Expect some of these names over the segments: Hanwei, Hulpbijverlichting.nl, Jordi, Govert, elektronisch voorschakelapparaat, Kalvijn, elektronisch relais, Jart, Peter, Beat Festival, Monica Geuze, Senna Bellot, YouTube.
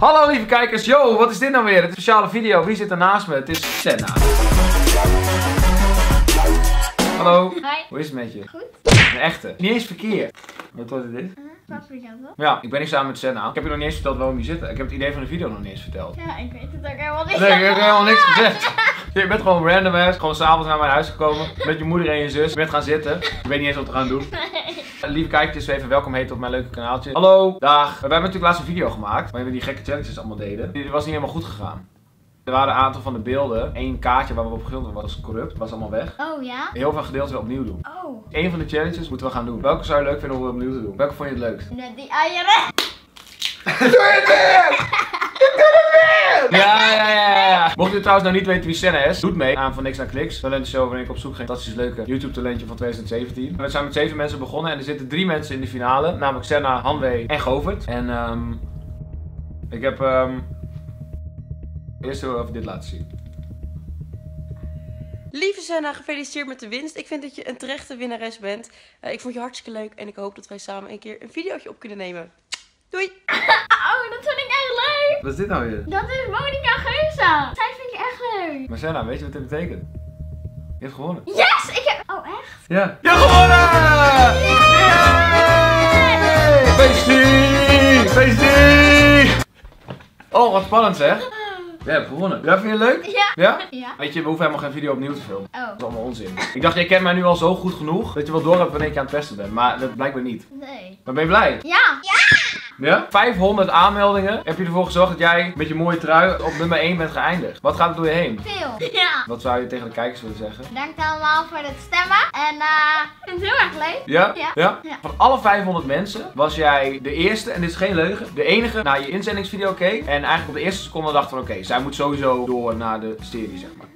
Hallo lieve kijkers, yo, wat is dit nou weer? Het is een speciale video, wie zit er naast me? Het is Senna. Hallo. Hi. Hoe is het met je? Goed. Een echte. Niet eens verkeer. Wat was dit? Ja, ik ben hier samen met Senna. Ik heb je nog niet eens verteld waarom je zit. Ik heb het idee van de video nog niet eens verteld. Ja, ik weet het ook helemaal niet. Nee, ik heb helemaal niks gezegd. Je bent gewoon random ass, gewoon s'avonds naar mijn huis gekomen. Met je moeder en je zus. Je bent gaan zitten. Ik weet niet eens wat we gaan doen. Nee. Lieve kijkers, even welkom heten op mijn leuke kanaaltje. Hallo, dag. We hebben natuurlijk laatst een video gemaakt. Waarin we die gekke challenges allemaal deden. Die was niet helemaal goed gegaan. Er waren een aantal van de beelden. Eén kaartje waar we op gevonden was corrupt. Was allemaal weg. Oh ja? Heel veel gedeeltes weer opnieuw doen. Oh. Eén van de challenges moeten we gaan doen. Welke zou je leuk vinden om weer opnieuw te doen? Welke vond je het leukst? Met die eieren. Doe het weer! Ik doe het weer! Ja. Mocht je trouwens nou niet weten wie Senna is, doet mee aan Van Niks naar Kliks. Talentshow waarin ik op zoek ging. Fantastisch leuke YouTube talentje van 2017. We zijn met 7 mensen begonnen en er zitten 3 mensen in de finale. Namelijk Senna, Hanwei en Govert. En ik heb... Eerst wil ik even dit laten zien. Lieve Senna, gefeliciteerd met de winst. Ik vind dat je een terechte winnares bent. Ik vond je hartstikke leuk en ik hoop dat wij samen een keer een videootje op kunnen nemen. Doei! Oh, dat vond ik echt leuk! Wat is dit nou weer? Dat is Monica Geuze. Zij vind ik echt leuk. Maar Senna, weet je wat dit betekent? Je hebt gewonnen. Yes! Ik heb... Oh, echt? Ja. Je hebt gewonnen! Yeah! Yeah! Feestie! Feestie! Oh, wat spannend zeg. Jij hebt gewonnen. Ja, vind je leuk? Ja. Ja? Weet je, we hoeven helemaal geen video opnieuw te filmen. Oh. Dat is allemaal onzin. Ik dacht, jij kent mij nu al zo goed genoeg dat je wel door hebt wanneer ik aan het testen ben. Maar dat blijkbaar niet. Nee. Maar ben je blij? Ja. Ja? 500 aanmeldingen. Heb je ervoor gezorgd dat jij met je mooie trui op nummer 1 bent geëindigd? Wat gaat er door je heen? Veel. Ja. Wat zou je tegen de kijkers willen zeggen? Dank allemaal voor het stemmen. En ik vind het heel erg leuk. Ja? Ja? Van alle 500 mensen was jij de eerste, en dit is geen leugen, de enige naar je inzendingsvideo keek. En eigenlijk op de eerste seconde dacht van oké, zij moet sowieso door naar de serie, zeg maar.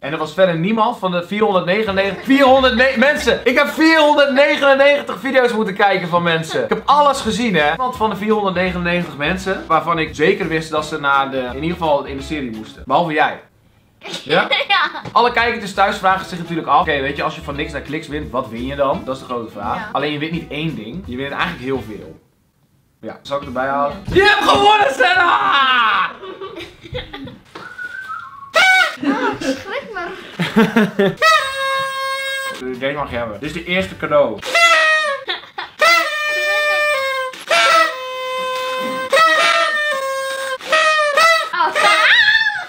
En er was verder niemand van de 499 mensen! Ik heb 499 video's moeten kijken van mensen. Ik heb alles gezien, hè. Niemand van de 499 mensen, waarvan ik zeker wist dat ze naar de, in ieder geval in de serie moesten. Behalve jij. Ja? Ja. Alle kijkers thuis vragen zich natuurlijk af. Oké, weet je, als je van niks naar kliks wint, wat win je dan? Dat is de grote vraag. Ja. Alleen je wint niet één ding, je wint eigenlijk heel veel. Ja, zal ik erbij halen? Ja. Je hebt gewonnen, Senna! Schrik me. Deze mag je hebben. Dit is de eerste cadeau. Oké,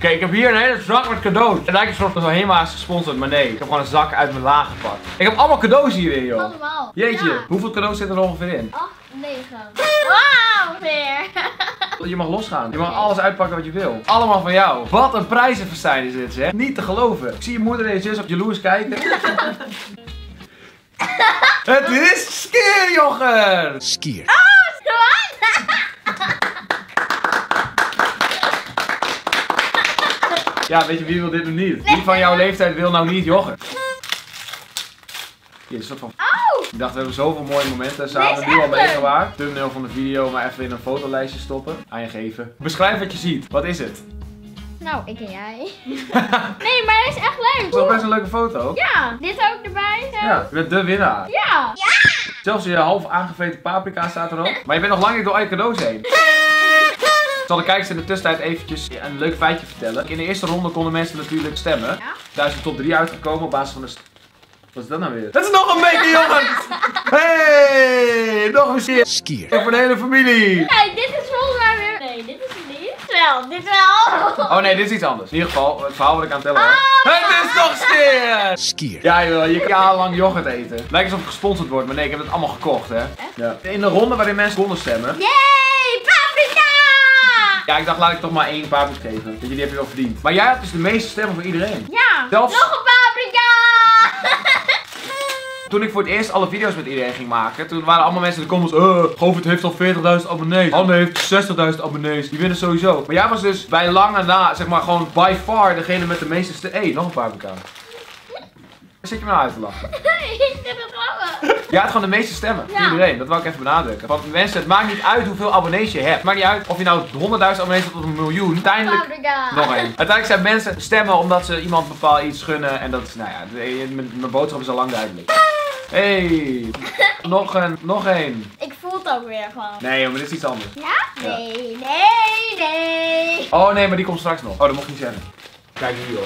ik heb hier een hele zak met cadeaus. Het lijkt alsof het helemaal is gesponsord, maar nee. Ik heb gewoon een zak uit mijn laag gepakt. Ik heb allemaal cadeaus hierin, joh. Allemaal. Jeetje, ja. Hoeveel cadeaus zitten er ongeveer in? 8, 9. Wauw, weer. Je mag losgaan. Je mag alles uitpakken wat je wil. Allemaal van jou. Wat een prijzenfestijn is dit, zeg. Niet te geloven. Ik zie je moeder en je zus op jaloers kijken. Het is skierjoggers. Skier. Oh, zwaar. Ja, weet je, wie wil dit nu niet? Wie van jouw leeftijd wil nou niet joggen? Hier, een soort van... Ik dacht, we hebben zoveel mooie momenten samen nu al meegemaakt. Thumbnail van de video, maar even in een fotolijstje stoppen. Aan je geven. Beschrijf wat je ziet. Wat is het? Nou, ik en jij. Nee, maar hij is echt leuk. Het is toch best een leuke foto? Ja. Dit ook erbij. Zo. Ja, je bent de winnaar. Ja. Zelfs je half aangevreten paprika staat er ook. Maar je bent nog lang niet door al je cadeaus heen. Ik zal de kijkers in de tussentijd eventjes een leuk feitje vertellen. In de eerste ronde konden mensen natuurlijk stemmen. Ja. Daar is de top 3 uitgekomen op basis van de... Wat is dat nou weer? Dat is nog een beetje jongen! Hey, nog een keer. Skier. Voor de hele familie. Nee, dit is volgens mij weer... Nee, dit is het niet. Wel, dit wel. Oh nee, dit is iets anders. In ieder geval, het verhaal wat ik aan het tellen had. Oh. Het is toch skier! Skier. Ja joh, je kan jarenlang yoghurt eten. Lijkt alsof het gesponsord wordt, maar nee, ik heb het allemaal gekocht, hè. Ja. In de ronde waarin mensen konden stemmen. Yay, paprika! Ja, ik dacht, laat ik toch maar 1 paprika geven. Want jullie hebben je wel verdiend. Maar jij hebt dus de meeste stemmen voor iedereen. Ja, zelfs... nog een paprika! Toen ik voor het eerst alle video's met iedereen ging maken, toen waren allemaal mensen in de comments, Govert heeft al 40.000 abonnees, Hanne heeft 60.000 abonnees, die winnen sowieso. Maar jij was dus bij lange na, zeg maar gewoon by far degene met de meeste stemmen. Hé, nog een paprika. Zit je me nou uit te lachen? Ik zit het lachen. Jij had gewoon de meeste stemmen, ja. Iedereen, dat wil ik even benadrukken. Want mensen, het maakt niet uit hoeveel abonnees je hebt. Het maakt niet uit of je nou 100.000 abonnees hebt of 1 miljoen. Uiteindelijk, uiteindelijk zijn mensen stemmen omdat ze iemand bepaald iets gunnen. En dat is, nou ja, mijn boodschap is al lang duidelijk. Hey, nog een. Ik voel het ook weer gewoon. Nee, maar dit is iets anders. Ja? Nee, nee, nee, Oh nee, maar die komt straks nog. Oh, dat mocht ik niet zeggen. Kijk nu hoor.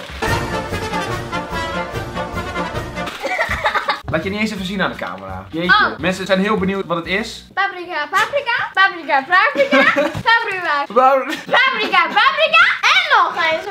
Laat je niet eens even zien aan de camera. Jeetje. Oh. Mensen zijn heel benieuwd wat het is. Paprika, paprika. Paprika, paprika. Paprika. Paprika, paprika. En nog eens.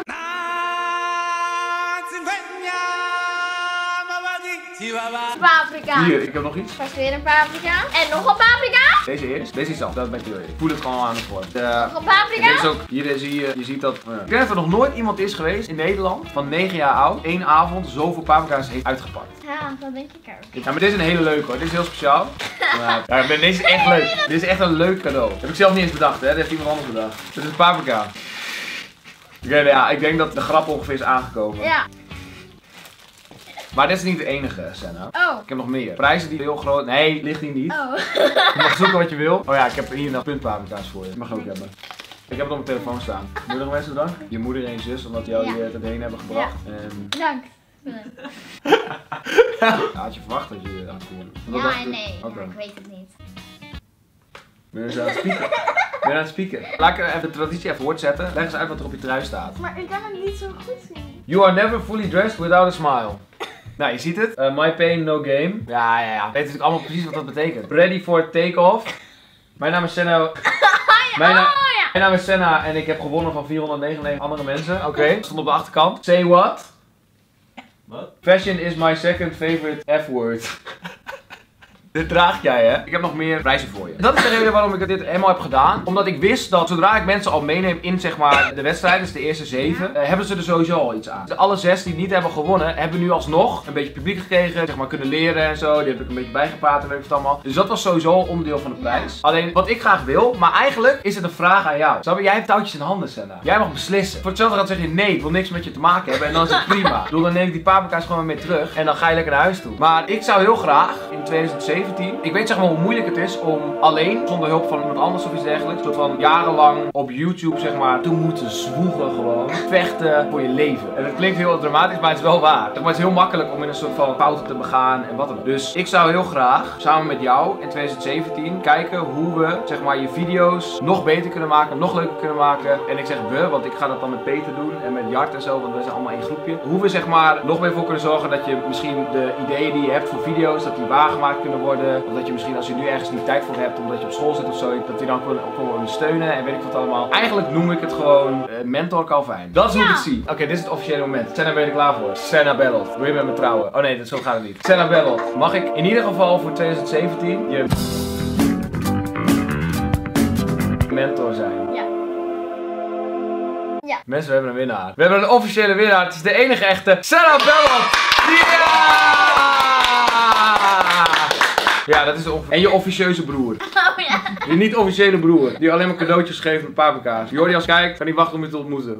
Paprika. Hier, ik heb nog iets. Vast weer een paprika. En nog een paprika. Deze eerst. Deze is af. Dat ben ik weer. Ik voel het gewoon aan de vorm. Nog een paprika. Dit is ook, hier zie je, je ziet dat. Ik denk dat er nog nooit iemand is geweest in Nederland van 9 jaar oud. Eén avond zoveel paprika's heeft uitgepakt. Ja, dat denk ik ook. Ja, maar dit is een hele leuke hoor. Dit is heel speciaal. Ja, dit is echt leuk. Dit is echt een leuk cadeau. Dat heb ik zelf niet eens bedacht hè. Dat heeft iemand anders bedacht. Dit is paprika. Oké, nou ja, ik denk dat de grap ongeveer is aangekomen. Ja. Maar dit is niet de enige, Senna. Oh. Ik heb nog meer. Prijzen die heel groot... Nee, ligt hier niet. Oh. Je mag zoeken wat je wil. Oh ja, ik heb hier nog puntpaprika's voor je. Dat mag je ook hebben. Ik heb het op mijn telefoon staan. Moet je nog mensen danken? Je moeder en je zus, omdat jou hier erheen hebben gebracht. Ja. En... Dank. Ja, had je verwacht dat je had gewonnen? Ja, nee. Het... Okay. Ik weet het niet. Ben je aan het spieken? Ben je aan het spieken? Laat ik even de traditie even voortzetten. Leg eens uit wat er op je trui staat. Maar ik kan het niet zo goed zien. You are never fully dressed without a smile. Nou, je ziet het. My pain, no game. Ja, ja, ja. Weet natuurlijk allemaal precies wat dat betekent. Ready for take-off. Mijn naam is Senna. Mijn naam is Senna en ik heb gewonnen van 499 andere mensen. Oké, stond op de achterkant. Say what? What? Fashion is my second favorite F-word. Dit draag jij, hè? Ik heb nog meer prijzen voor je. Dat is de reden waarom ik dit helemaal heb gedaan. Omdat ik wist dat zodra ik mensen al meeneem in zeg maar de wedstrijd, dus de eerste 7, hebben ze er sowieso al iets aan. Dus alle 6 die niet hebben gewonnen, hebben nu alsnog een beetje publiek gekregen. Zeg maar kunnen leren en zo. Die heb ik een beetje bijgepraat en weet ik het allemaal. Dus dat was sowieso onderdeel van de prijs. Alleen wat ik graag wil, maar eigenlijk is het een vraag aan jou. Snap je? Jij hebt touwtjes in handen, Senna. Jij mag beslissen. Voor hetzelfde gaat zeg je nee, ik wil niks met je te maken hebben. En dan is het prima. Ik bedoel, dan neem ik die paprika's gewoon weer mee terug. En dan ga je lekker naar huis toe. Maar ik zou heel graag in 2017. Ik weet zeg maar hoe moeilijk het is om alleen, zonder hulp van iemand anders of iets dergelijks, soort van jarenlang op YouTube zeg maar te moeten zwoegen gewoon. Vechten voor je leven. En het klinkt heel dramatisch, maar het is wel waar. Maar het is heel makkelijk om in een soort van fouten te begaan en wat dan ook. Dus ik zou heel graag, samen met jou in 2017, kijken hoe we zeg maar je video's nog beter kunnen maken, nog leuker kunnen maken. En ik zeg we, want ik ga dat dan met Peter doen en met Jart en zo, want we zijn allemaal één groepje. Hoe we zeg maar nog meer voor kunnen zorgen dat je misschien de ideeën die je hebt voor video's, dat die waargemaakt kunnen worden. Of dat je misschien als je nu ergens niet tijd voor hebt, omdat je op school zit of zo, dat die dan kunnen ondersteunen en weet ik wat allemaal. Eigenlijk noem ik het gewoon mentor Kalvijn. Dat is hoe ik het zie. Oké, dit is het officiële moment. Senna, ben je er klaar voor? Senna Bellot. Wil je met me trouwen? Oh nee, zo gaat het niet. Senna Bellot. Mag ik in ieder geval voor 2017 je mentor zijn? Ja. Ja. Mensen, we hebben een winnaar. We hebben een officiële winnaar. Het is de enige echte Senna Bellot. Ja, dat is de en je officieuze broer. Oh ja. Je niet-officiële broer. Die alleen maar cadeautjes geeft met paprika's. Jordi, als kijkt, kan niet wachten om je te ontmoeten.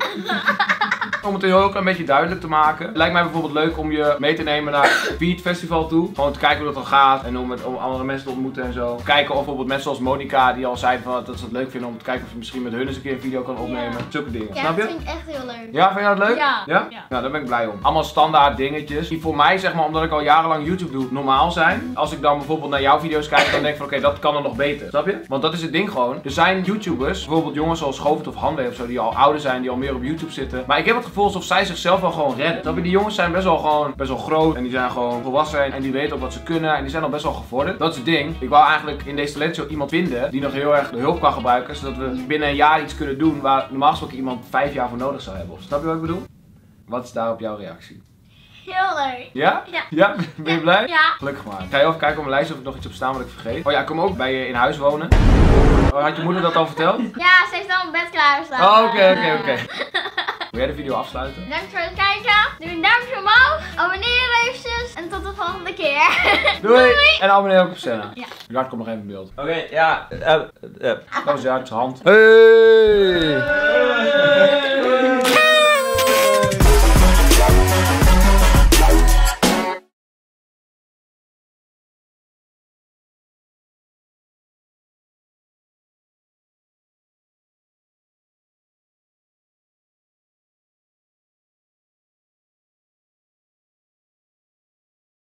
Om het heel ook een beetje duidelijk te maken. Lijkt mij bijvoorbeeld leuk om je mee te nemen naar Beat Festival toe. Gewoon te kijken hoe dat dan gaat. En om andere mensen te ontmoeten en zo. Kijken of bijvoorbeeld mensen zoals Monica die al zei van, dat ze het leuk vinden om te kijken of je misschien met hun eens een keer een video kan opnemen. Ja. Zulke dingen. Ja, snap je? Dat vind ik echt heel leuk. Ja, vind je dat leuk? Ja. Ja? Ja. Nou, daar ben ik blij om. Allemaal standaard dingetjes. Die voor mij, zeg maar, omdat ik al jarenlang YouTube doe, normaal zijn. Als ik dan bijvoorbeeld naar jouw video's kijk, dan denk ik van oké, dat kan er nog beter. Snap je? Want dat is het ding gewoon. Er zijn YouTubers, bijvoorbeeld jongens zoals Govert of Hanwei of zo, die al ouder zijn, die al meer op YouTube zitten. Maar ik heb het gevoel alsof zij zichzelf wel gewoon redden. Dat die jongens zijn best wel groot en die zijn gewoon volwassen en die weten ook wat ze kunnen en die zijn al best wel gevorderd. Dat is het ding. Ik wou eigenlijk in deze talentshow iemand vinden die nog heel erg de hulp kan gebruiken, zodat we binnen een jaar iets kunnen doen waar normaal gesproken iemand 5 jaar voor nodig zou hebben. Snap je wat ik bedoel? Wat is daar op jouw reactie? Heel leuk. Ja? Ja. Ja? Ben je blij? Ja. Gelukkig maar. Ik ga even kijken op mijn lijst of ik nog iets heb staan wat ik vergeet. Oh ja, ik kom ook bij je in huis wonen. Oh, had je moeder dat al verteld? Ja, ze heeft al mijn bed klaarstaan. Oké. Wil jij de video afsluiten? Bedankt voor het kijken. Doe een duimpje omhoog. Abonneer eventjes. En tot de volgende keer. Doei. En abonneer ook op Senna. Ja. Jart komt nog even in beeld. Oké, ja. Dat was Jart's hand. Hey.